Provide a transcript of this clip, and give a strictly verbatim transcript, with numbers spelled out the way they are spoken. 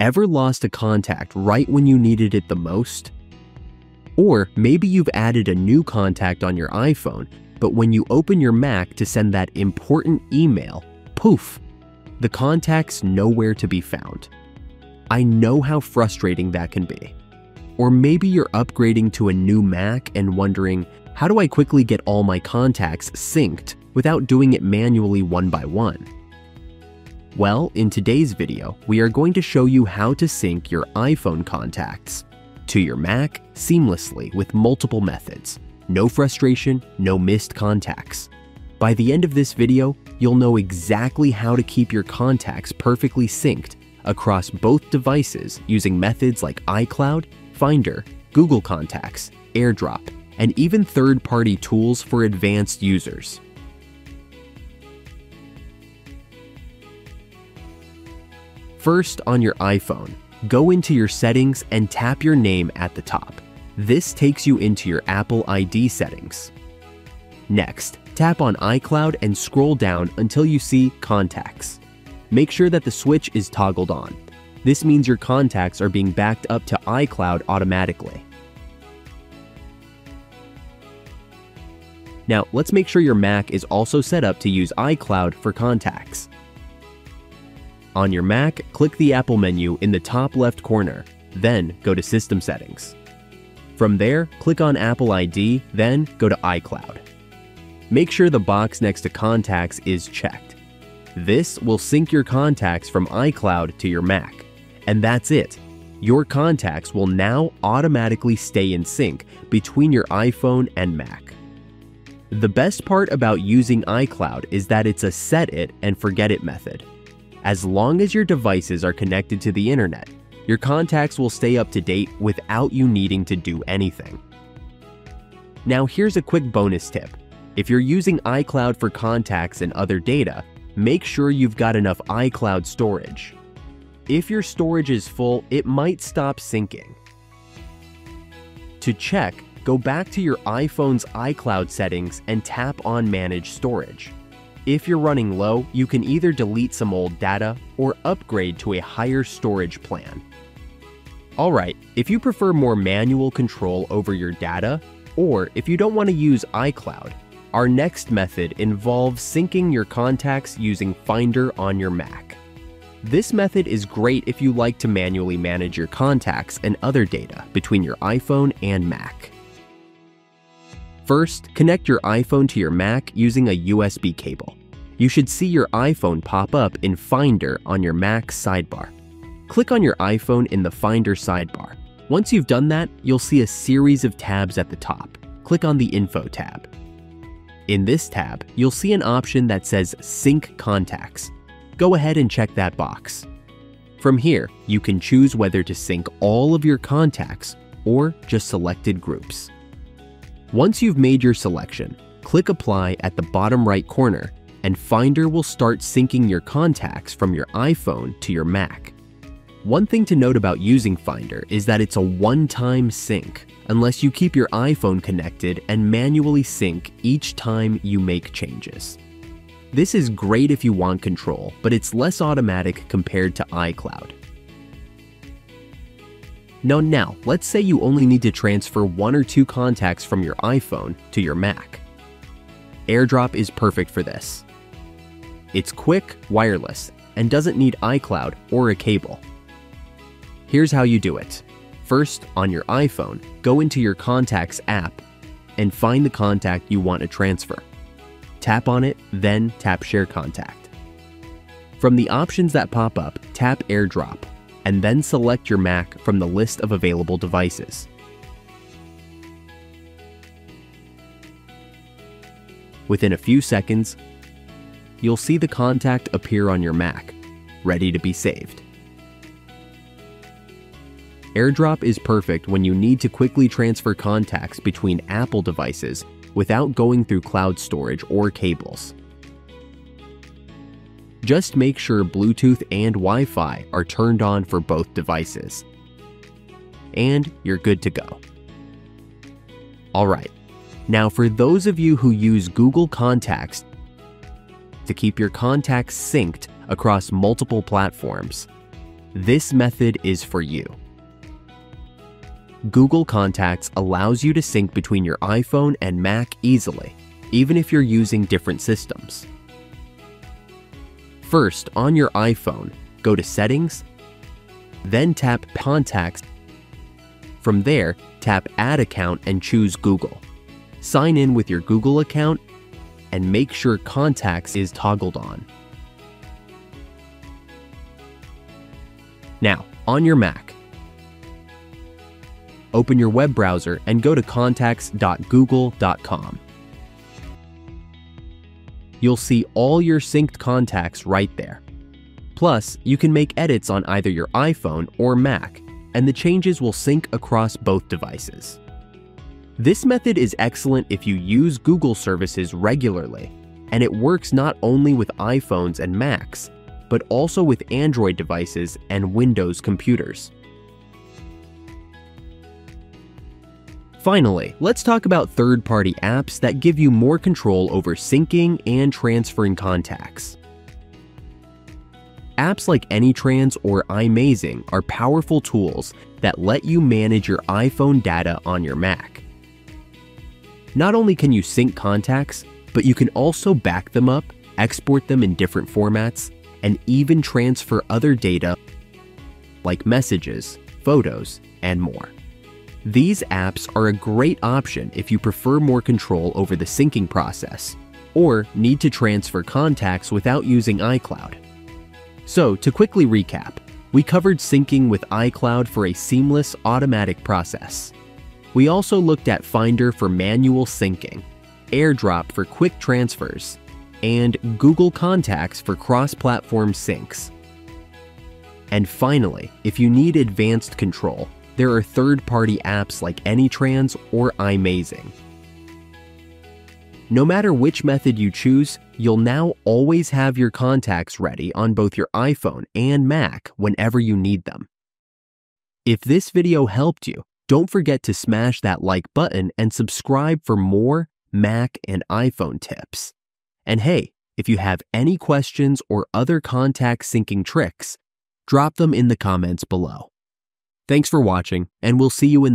Ever lost a contact right when you needed it the most? Or maybe you've added a new contact on your iPhone, but when you open your Mac to send that important email, poof, the contact's nowhere to be found. I know how frustrating that can be. Or maybe you're upgrading to a new Mac and wondering, how do I quickly get all my contacts synced without doing it manually one by one? Well, in today's video, we are going to show you how to sync your iPhone contacts to your Mac seamlessly with multiple methods. No frustration, no missed contacts. By the end of this video, you'll know exactly how to keep your contacts perfectly synced across both devices using methods like iCloud, Finder, Google Contacts, AirDrop, and even third-party tools for advanced users. First, on your iPhone, go into your settings and tap your name at the top. This takes you into your Apple I D settings. Next, tap on iCloud and scroll down until you see Contacts. Make sure that the switch is toggled on. This means your contacts are being backed up to iCloud automatically. Now, let's make sure your Mac is also set up to use iCloud for contacts. On your Mac, click the Apple menu in the top left corner, then go to System Settings. From there, click on Apple I D, then go to iCloud. Make sure the box next to Contacts is checked. This will sync your contacts from iCloud to your Mac. And that's it. Your contacts will now automatically stay in sync between your iPhone and Mac. The best part about using iCloud is that it's a set it and forget it method. As long as your devices are connected to the internet, your contacts will stay up to date without you needing to do anything. Now here's a quick bonus tip. If you're using iCloud for contacts and other data, make sure you've got enough iCloud storage. If your storage is full, it might stop syncing. To check, go back to your iPhone's iCloud settings and tap on Manage Storage. If you're running low, you can either delete some old data or upgrade to a higher storage plan. Alright, if you prefer more manual control over your data, or if you don't want to use iCloud, our next method involves syncing your contacts using Finder on your Mac. This method is great if you like to manually manage your contacts and other data between your iPhone and Mac. First, connect your iPhone to your Mac using a U S B cable. You should see your iPhone pop up in Finder on your Mac's sidebar. Click on your iPhone in the Finder sidebar. Once you've done that, you'll see a series of tabs at the top. Click on the Info tab. In this tab, you'll see an option that says Sync Contacts. Go ahead and check that box. From here, you can choose whether to sync all of your contacts or just selected groups. Once you've made your selection, click Apply at the bottom right corner, and Finder will start syncing your contacts from your iPhone to your Mac. One thing to note about using Finder is that it's a one-time sync, unless you keep your iPhone connected and manually sync each time you make changes. This is great if you want control, but it's less automatic compared to iCloud. Now, now, let's say you only need to transfer one or two contacts from your iPhone to your Mac. AirDrop is perfect for this. It's quick, wireless, and doesn't need iCloud or a cable. Here's how you do it. First, on your iPhone, go into your Contacts app and find the contact you want to transfer. Tap on it, then tap Share Contact. From the options that pop up, tap AirDrop, and then select your Mac from the list of available devices. Within a few seconds, you'll see the contact appear on your Mac, ready to be saved. AirDrop is perfect when you need to quickly transfer contacts between Apple devices without going through cloud storage or cables. Just make sure Bluetooth and Wi-Fi are turned on for both devices. And you're good to go. Alright, now for those of you who use Google Contacts to keep your contacts synced across multiple platforms, This method is for you. Google Contacts allows you to sync between your iPhone and Mac easily, even if you're using different systems. First, on your iPhone, go to Settings, then tap Contacts. From there, tap Add Account and choose Google. Sign in with your Google account and make sure Contacts is toggled on. Now, on your Mac, open your web browser and go to contacts dot google dot com. You'll see all your synced contacts right there. Plus, you can make edits on either your iPhone or Mac, and the changes will sync across both devices. This method is excellent if you use Google services regularly, and it works not only with iPhones and Macs, but also with Android devices and Windows computers. Finally, let's talk about third-party apps that give you more control over syncing and transferring contacts. Apps like AnyTrans or iMazing are powerful tools that let you manage your iPhone data on your Mac. Not only can you sync contacts, but you can also back them up, export them in different formats, and even transfer other data like messages, photos, and more. These apps are a great option if you prefer more control over the syncing process or need to transfer contacts without using iCloud. So, to quickly recap, we covered syncing with iCloud for a seamless, automatic process. We also looked at Finder for manual syncing, AirDrop for quick transfers, and Google Contacts for cross-platform syncs. And finally, if you need advanced control, there are third-party apps like AnyTrans or iMazing. No matter which method you choose, you'll now always have your contacts ready on both your iPhone and Mac whenever you need them. If this video helped you, don't forget to smash that like button and subscribe for more Mac and iPhone tips. And hey, if you have any questions or other contact syncing tricks, drop them in the comments below. Thanks for watching, and we'll see you in the next video.